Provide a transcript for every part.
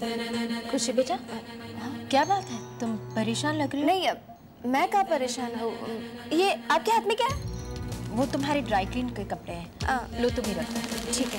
खुशी बेटा, क्या बात है, तुम परेशान लग रही हो? नहीं, अब मैं कहाँ परेशान हूँ। ये आपके हाथ में क्या है? वो तुम्हारे ड्राई क्लीन के कपड़े हैं, लो तुम ही रखो। ठीक है।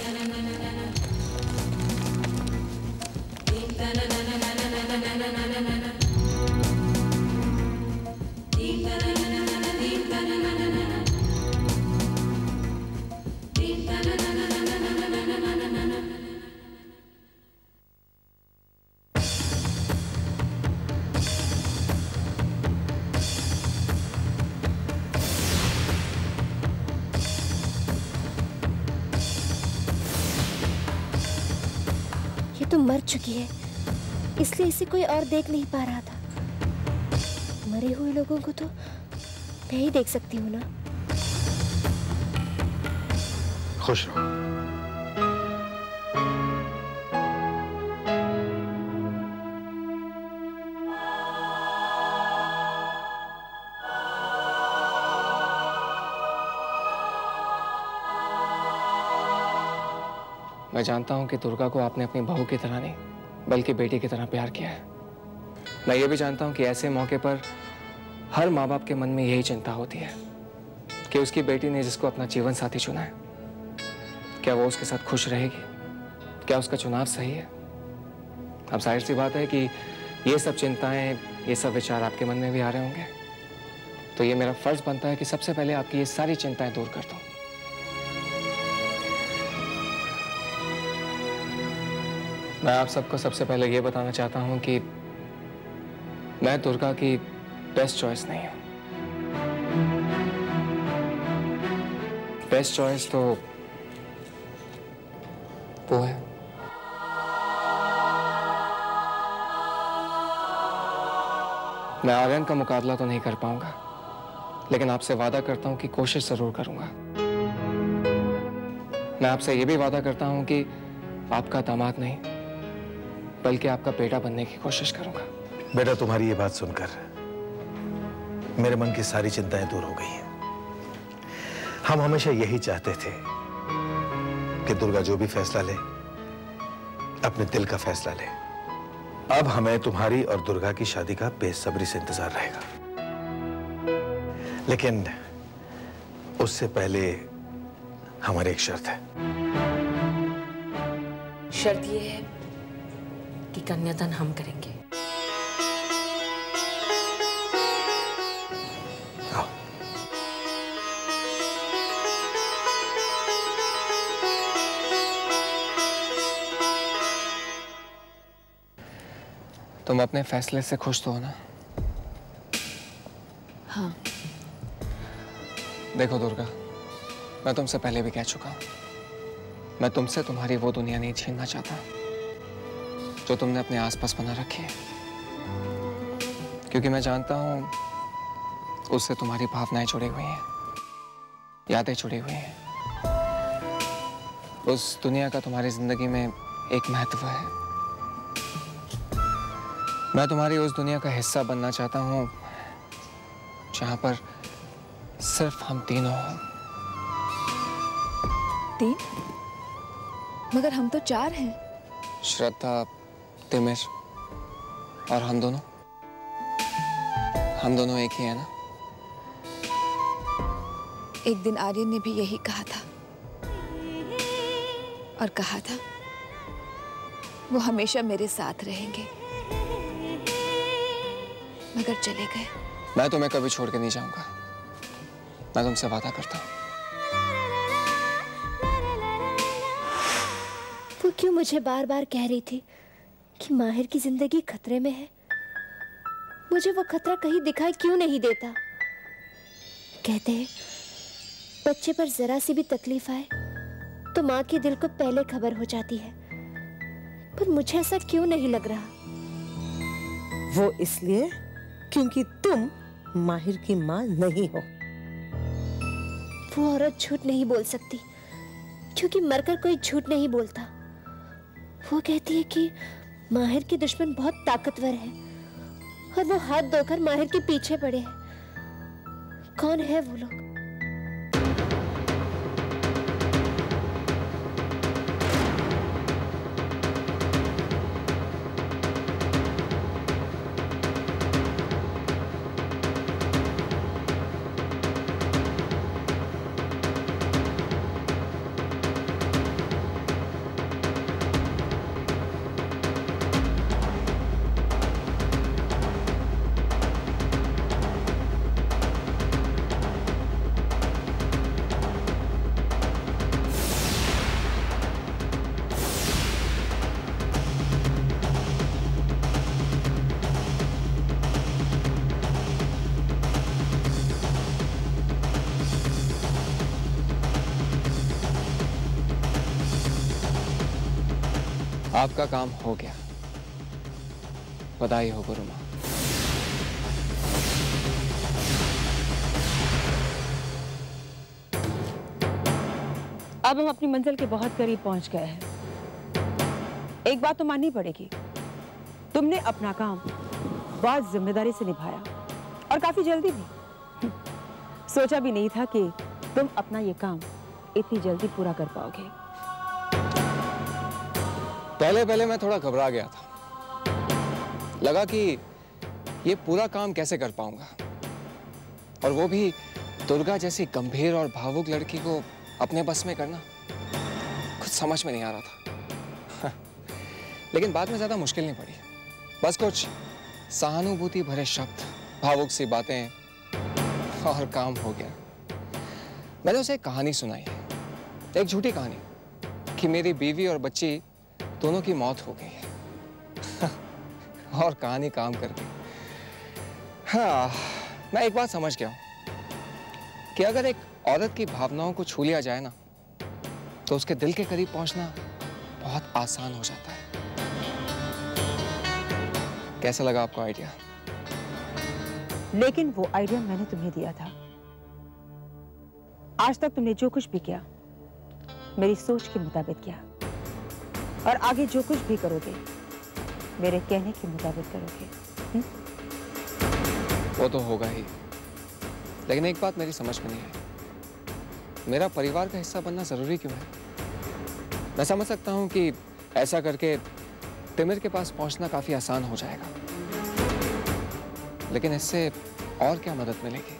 ये तो मर चुकी है, इसलिए इसे कोई और देख नहीं पा रहा था। मरे हुए लोगों को तो मैं ही देख सकती हूँ ना। खुश रहो। मैं जानता हूं कि दुर्गा को आपने अपनी बहू की तरह नहीं बल्कि बेटी की तरह प्यार किया है। मैं ये भी जानता हूं कि ऐसे मौके पर हर माँ बाप के मन में यही चिंता होती है कि उसकी बेटी ने जिसको अपना जीवन साथी चुना है, क्या वो उसके साथ खुश रहेगी, क्या उसका चुनाव सही है। अब जाहिर सी बात है कि ये सब चिंताएं, ये सब विचार आपके मन में भी आ रहे होंगे, तो ये मेरा फर्ज बनता है कि सबसे पहले आपकी ये सारी चिंताएं दूर कर दूं। मैं आप सबको सबसे पहले ये बताना चाहता हूं कि मैं दुर्गा की बेस्ट चॉइस नहीं हूं। बेस्ट चॉइस तो वो है मैं आर्यन का मुकाबला तो नहीं कर पाऊंगा, लेकिन आपसे वादा करता हूं कि कोशिश जरूर करूंगा। मैं आपसे ये भी वादा करता हूं कि आपका दामाद नहीं बल्कि आपका बेटा बनने की कोशिश करूंगा। बेटा, तुम्हारी ये बात सुनकर मेरे मन की सारी चिंताएं दूर हो गई हैं। हम हमेशा यही चाहते थे कि दुर्गा जो भी फैसला ले अपने दिल का फैसला ले। अब हमें तुम्हारी और दुर्गा की शादी का बेसब्री से इंतजार रहेगा, लेकिन उससे पहले हमारी एक शर्त है। शर्त ये है कि कन्यादान हम करेंगे। तुम अपने फैसले से खुश तो हो ना? हाँ। देखो दुर्गा, मैं तुमसे पहले भी कह चुका हूँ, मैं तुमसे तुम्हारी वो दुनिया नहीं छीनना चाहता जो तुमने अपने आसपास बना रखी है, क्योंकि मैं जानता हूँ उससे तुम्हारी भावनाएं जुड़ी हुई हैं, यादें जुड़ी हुई हैं। उस दुनिया का तुम्हारी जिंदगी में एक महत्व है। मैं तुम्हारी उस दुनिया का हिस्सा बनना चाहता हूँ जहाँ पर सिर्फ हम तीनों हों। तीन? मगर हम तो चार हैं। श्रद्धा, तिमिर और हम दोनों एक ही है ना। एक दिन आर्यन ने भी यही कहा था, और कहा था वो हमेशा मेरे साथ रहेंगे, मगर चले गए। मैं तुम्हें कभी छोड़ के नहीं जाऊंगा, मैं तुमसे वादा करता हूँ। वो क्यों मुझे बार बार कह रही थी कि माहिर की जिंदगी खतरे में है? मुझे वो खतरा कहीं दिखाई क्यों नहीं देता? कहते हैं बच्चे पर जरा सी भी तकलीफ आए तो माँ के दिल को पहले खबर हो जाती है, पर मुझे ऐसा क्यों नहीं लग रहा? वो इसलिए क्योंकि तुम माहिर की माँ नहीं हो। वो औरत झूठ नहीं बोल सकती, क्योंकि मरकर कोई झूठ नहीं बोलता। वो कहती है कि माहिर के दुश्मन बहुत ताकतवर है और वो हाथ धोकर माहिर के पीछे पड़े हैं। कौन है वो लोग? आपका काम हो गया, बधाई हो गुरुमा। अब हम अपनी मंजिल के बहुत करीब पहुंच गए हैं। एक बात तो माननी पड़ेगी, तुमने अपना काम बहुत जिम्मेदारी से निभाया और काफी जल्दी भी। सोचा भी नहीं था कि तुम अपना ये काम इतनी जल्दी पूरा कर पाओगे। पहले पहले मैं थोड़ा घबरा गया था, लगा कि ये पूरा काम कैसे कर पाऊंगा, और वो भी दुर्गा जैसी गंभीर और भावुक लड़की को अपने बस में करना कुछ समझ में नहीं आ रहा था। लेकिन बाद में ज्यादा मुश्किल नहीं पड़ी, बस कुछ सहानुभूति भरे शब्द, भावुक सी बातें, और काम हो गया। मैंने उसे एक कहानी सुनाई, एक झूठी कहानी कि मेरी बीवी और बच्ची दोनों की मौत हो गई है। और कहानी काम कर गई। हाँ, मैं एक बात समझ गया कि अगर एक औरत की भावनाओं को छू लिया जाए ना, तो उसके दिल के करीब पहुंचना बहुत आसान हो जाता है। कैसा लगा आपको आइडिया? लेकिन वो आइडिया मैंने तुम्हें दिया था। आज तक तुमने जो कुछ भी किया, मेरी सोच के मुताबिक किया, और आगे जो कुछ भी करोगे, मेरे कहने के मुताबिक करोगे। वो तो होगा ही, लेकिन एक बात मेरी समझ में नहीं आई, मेरा परिवार का हिस्सा बनना जरूरी क्यों है? मैं समझ सकता हूँ कि ऐसा करके तिमिर के पास पहुँचना काफी आसान हो जाएगा, लेकिन इससे और क्या मदद मिलेगी?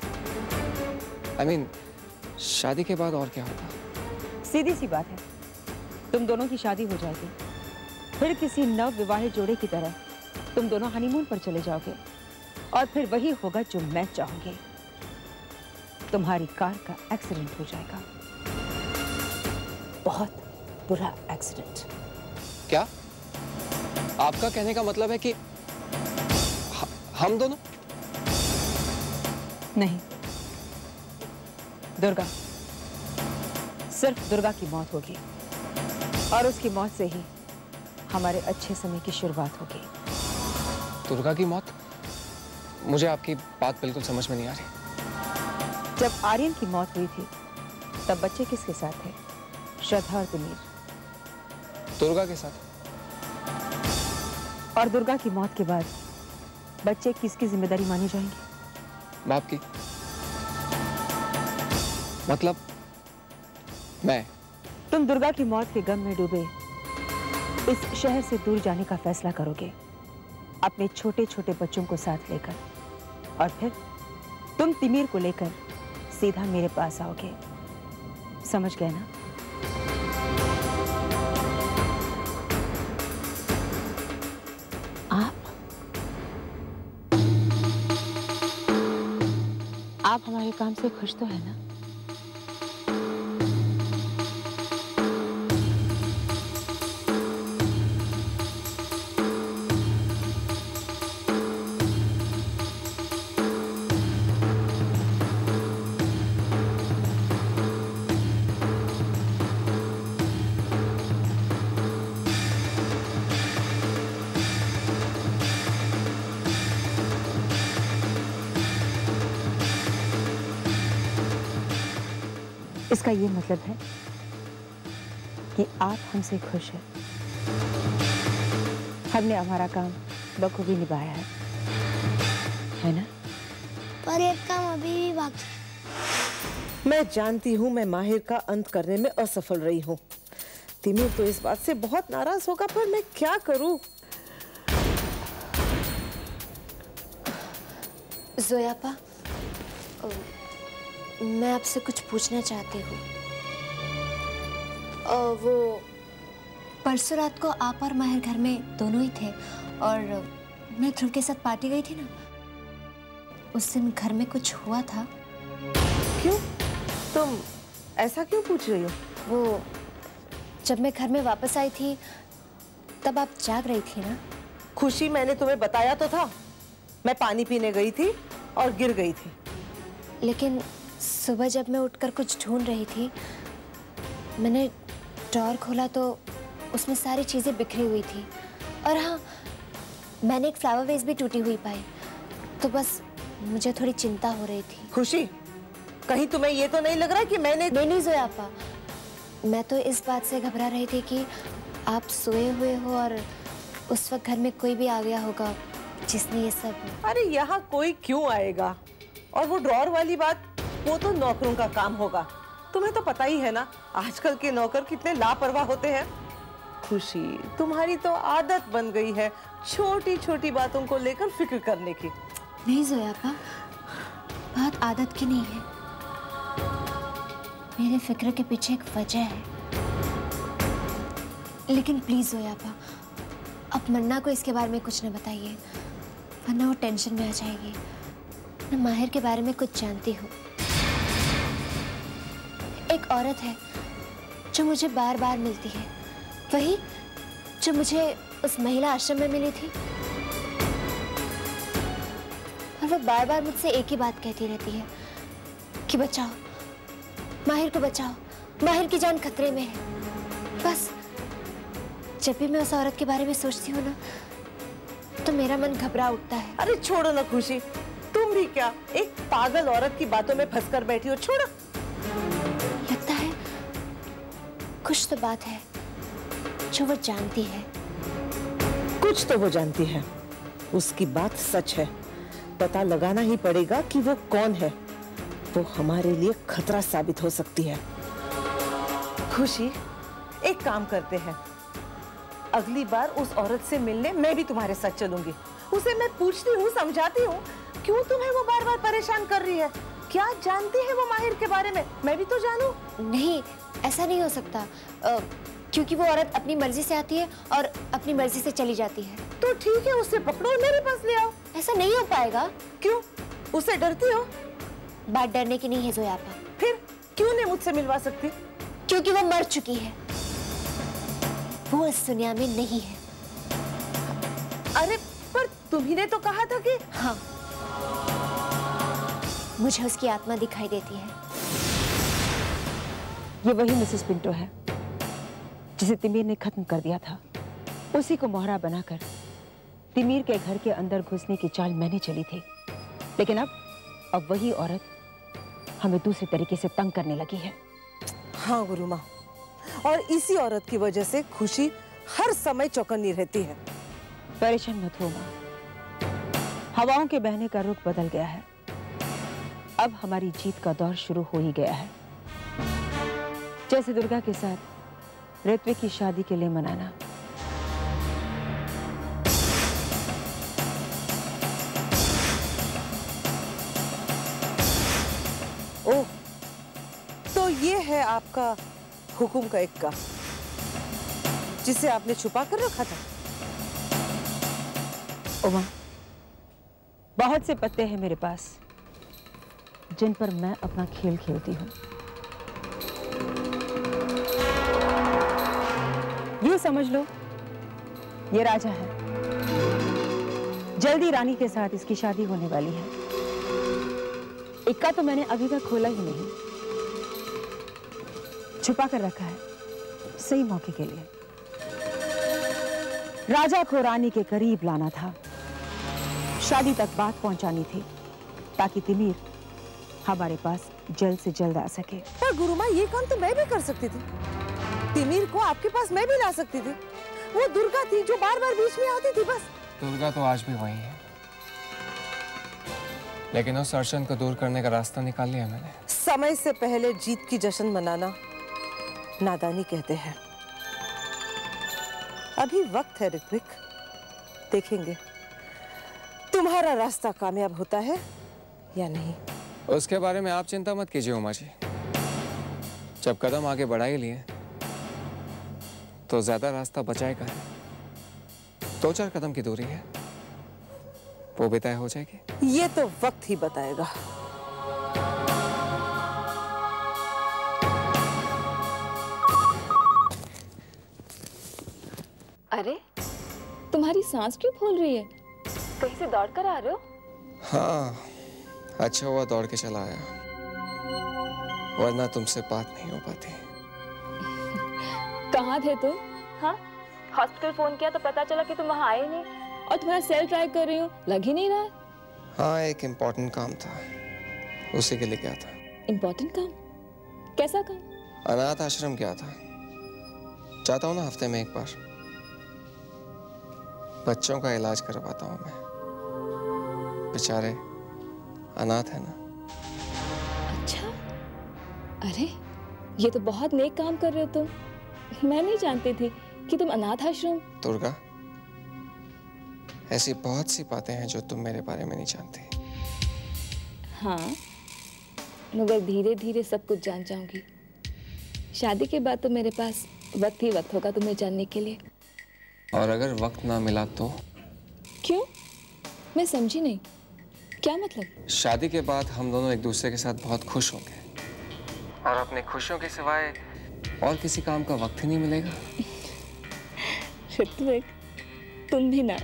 आई मीन, शादी के बाद और क्या होगा? सीधी सी बात है, तुम दोनों की शादी हो जाएगी, फिर किसी नव विवाहित जोड़े की तरह तुम दोनों हनीमून पर चले जाओगे, और फिर वही होगा जो मैं चाहूंगी। तुम्हारी कार का एक्सीडेंट हो जाएगा, बहुत बुरा एक्सीडेंट। क्या आपका कहने का मतलब है कि हम दोनों? नहीं दुर्गा, सिर्फ दुर्गा की मौत होगी, और उसकी मौत से ही हमारे अच्छे समय की शुरुआत होगी। दुर्गा की मौत? मुझे आपकी बात बिल्कुल समझ में नहीं आ रही। जब आर्यन की मौत हुई थी, तब बच्चे किसके साथ थे? श्रद्धा और तिमिर। दुर्गा के साथ। और दुर्गा की मौत के बाद बच्चे किसकी जिम्मेदारी मानी जाएंगे? बाप की। मतलब मैं? तुम दुर्गा की मौत के गम में डूबे इस शहर से दूर जाने का फैसला करोगे, अपने छोटे छोटे बच्चों को साथ लेकर, और फिर तुम तिमिर को लेकर सीधा मेरे पास आओगे। समझ गए ना? आप हमारे काम से खुश तो है ना? इसका ये मतलब है कि आप हमसे खुश हैं। हमने हमारा काम बखूबी निभाया है ना? पर एक काम अभी भी बाकी है। मैं जानती हूँ मैं माहिर का अंत करने में असफल रही हूँ। तिमिर तो इस बात से बहुत नाराज होगा, पर मैं क्या करूँ? जोयापा, मैं आपसे कुछ पूछना चाहती हूँ। वो परसों रात को आप और माहिर घर में दोनों ही थे, और मैं ध्रुव के साथ पार्टी गई थी ना, उस दिन घर में कुछ हुआ था। क्यों? तुम ऐसा क्यों पूछ रही हो? वो जब मैं घर में वापस आई थी, तब आप जाग रही थी ना। खुशी, मैंने तुम्हें बताया तो था, मैं पानी पीने गई थी और गिर गई थी। लेकिन सुबह जब मैं उठकर कुछ ढूंढ रही थी, मैंने ड्रॉअर खोला तो उसमें सारी चीज़ें बिखरी हुई थी। और हाँ, मैंने एक फ्लावर वेस भी टूटी हुई पाई, तो बस मुझे थोड़ी चिंता हो रही थी। खुशी, कहीं तुम्हें ये तो नहीं लग रहा कि मैंने? नहीं जोयापा, मैं तो इस बात से घबरा रही थी कि आप सोए हुए हो और उस वक्त घर में कोई भी आ गया होगा जिसने ये सब। अरे यहाँ कोई क्यों आएगा? और वो ड्रॉर वाली बात, वो तो नौकरों का काम होगा। तुम्हें तो पता ही है ना आजकल के नौकर कितने लापरवाह होते हैं। खुशी, तुम्हारी तो आदत बन गई है छोटी छोटी बातों को लेकर फिक्र करने की। नहीं जोयापा, बात आदत की नहीं है, मेरे फिक्र के पीछे एक वजह है। लेकिन प्लीज जोयापा, आप मन्ना को इसके बारे में कुछ न बताइए, वरना वो टेंशन में आ जाएगी। मैं माहिर के बारे में कुछ जानती हूँ। एक औरत है जो मुझे बार बार मिलती है, वही जो मुझे उस महिला आश्रम में मिली थी। और वो बार बार मुझसे एक ही बात कहती रहती है कि बचाओ माहिर को, बचाओ, माहिर की जान खतरे में है। बस जब भी मैं उस औरत के बारे में सोचती हूँ ना, तो मेरा मन घबरा उठता है। अरे छोड़ो ना खुशी, तुम भी क्या एक पागल औरत की बातों में फंस कर बैठी हो। छोड़ो, लगता है कुछ तो बात है जो वो जानती है। कुछ तो वो जानती है, उसकी बात सच है। पता लगाना ही पड़ेगा कि वो कौन है। वो हमारे लिए खतरा साबित हो सकती है। खुशी, एक काम करते हैं, अगली बार उस औरत से मिलने मैं भी तुम्हारे साथ चलूंगी। उसे मैं पूछती हूँ, समझाती हूँ क्यों तुम्हें वो बार बार परेशान कर रही है। क्या जानती है वो माहिर के बारे में, मैं भी तो जानू। नहीं, ऐसा नहीं हो सकता, क्योंकि वो औरत अपनी मर्जी से आती है और अपनी मर्जी से चली जाती है। तो ठीक है, उसे पकड़ो और मेरे पास ले आओ। ऐसा नहीं हो पाएगा। क्यों, उससे डरती हो? बात डरने की नहीं है जोयापा। फिर क्यों नहीं मुझसे मिलवा सकती? क्योंकि वो मर चुकी है, वो इस दुनिया में नहीं है। अरे पर तुम्ही तो कहा था कि हाँ, मुझे उसकी आत्मा दिखाई देती है। ये वही मिसेस पिंटो है जिसे तिमीर ने खत्म कर दिया था। उसी को मोहरा बनाकर तिमीर के घर के अंदर घुसने की चाल मैंने चली थी, लेकिन अब वही औरत हमें दूसरे तरीके से तंग करने लगी है। हाँ गुरुमा, और इसी औरत की वजह से खुशी हर समय चौकन्नी रहती है। परेशान मत हो मां, हवाओं के बहने का रुख बदल गया है। अब हमारी जीत का दौर शुरू हो ही गया है। जैसे दुर्गा के साथ ऋत्विक की शादी के लिए मनाना, तो ये है आपका हुकुम का इक्का जिसे आपने छुपा कर रखा था। उमा, बहुत से पत्ते हैं मेरे पास जिन पर मैं अपना खेल खेलती हूँ। यूं समझ लो ये राजा है, जल्दी रानी के साथ इसकी शादी होने वाली है। इक्का तो मैंने अभी तक खोला ही नहीं, छुपा कर रखा है सही मौके के लिए। राजा को रानी के करीब लाना था, शादी तक बात पहुंचानी थी, ताकि तिमीर हमारे पास जल्द से जल्द आ सके। पर गुरुमा, ये काम तो मैं भी कर सकती थी। तिमीर को आपके पास मैं भी ला सकती थी। वो दुर्गा थी जो बार बार बीच में आती थी, बस। दुर्गा तो आज भी वही है, लेकिन उस अर्शन को दूर करने का रास्ता निकाल लिया मैंने। समय से पहले जीत की जश्न मनाना नादानी कहते हैं। अभी वक्त है ऋत्विक, देखेंगे तुम्हारा रास्ता कामयाब होता है या नहीं। उसके बारे में आप चिंता मत कीजिए उमा जी, जब कदम आगे बढ़ा ही लिए तो ज्यादा रास्ता बचाएगा। 2-4 कदम की दूरी है, वो भी तय हो जाएगी। ये तो वक्त ही बताएगा। अरे तुम्हारी सांस क्यों फूल रही है? कहीं से दौड़ कर आ रहे हो? हाँ, अच्छा हुआ दौड़ के चला आया, वरना तुमसे बात नहीं हो पाती। कहाँ थे तुम? हाँ, हॉस्पिटल फोन किया तो पता चला कि तुम वहाँ आए नहीं और तुम्हारा सेल ट्राई कर रही हूँ, लग ही नहीं रहा। हाँ, एक इम्पोर्टेंट काम था, उसी के लिए गया था। इम्पोर्टेंट काम? कैसा काम? अनाथ आश्रम गया था, जाता हूँ ना हफ्ते में एक बार, बच्चों का इलाज करवाता हूँ मैं, बेचारे अनाथ है ना। अच्छा, अरे ये तो बहुत नेक काम कर रहे हो तुम, मैं नहीं जानती थी कि तुम अनाथ आश्रम। दुर्गा, ऐसी बहुत सी बातें हैं जो तुम मेरे बारे में नहीं जानती। हाँ, मगर धीरे धीरे सब कुछ जान जाऊंगी। शादी के बाद तो मेरे पास वक्त ही वक्त होगा तुम्हें जानने के लिए। और अगर वक्त ना मिला तो? क्यों? मैं समझी नहीं, क्या मतलब? शादी के बाद हम दोनों एक दूसरे के साथ बहुत खुश होंगे और अपने खुशियों के सिवाय और किसी काम का वक्त ही नहीं मिलेगा। ऋत्विक, तुम भी ना,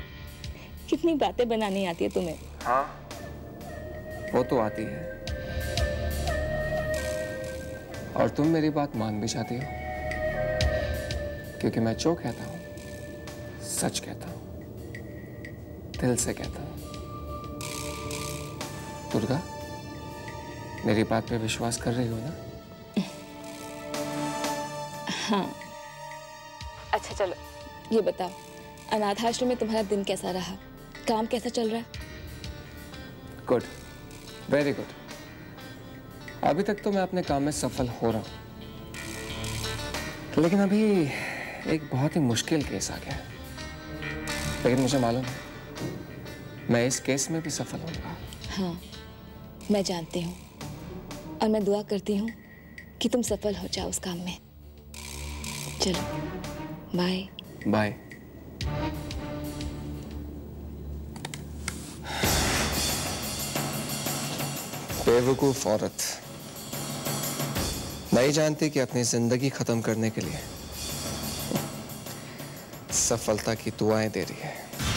कितनी बातें बनानी आती है तुम्हें। हाँ, वो तो आती है, और तुम मेरी बात मान भी जाती हो क्योंकि मैं जो कहता हूँ सच कहता हूँ, दिल से कहता हूँ। दुर्गा, मेरी बात पे विश्वास कर रही हो ना? हाँ। अच्छा चलो ये बताओ, अनाथ आश्रम में तुम्हारा दिन कैसा रहा, काम कैसा चल रहा है? Good, very good. अभी तक तो मैं अपने काम में सफल हो रहा हूँ, लेकिन अभी एक बहुत ही मुश्किल केस आ गया है। लेकिन मुझे मालूम है मैं इस केस में भी सफल होऊंगा। हाँ, मैं जानती हूँ, और मैं दुआ करती हूँ कि तुम सफल हो जाओ उस काम में। चलो बाय। बाय। बेवकूफ औरत, नहीं जानती कि अपनी जिंदगी खत्म करने के लिए सफलता की दुआएं दे रही है।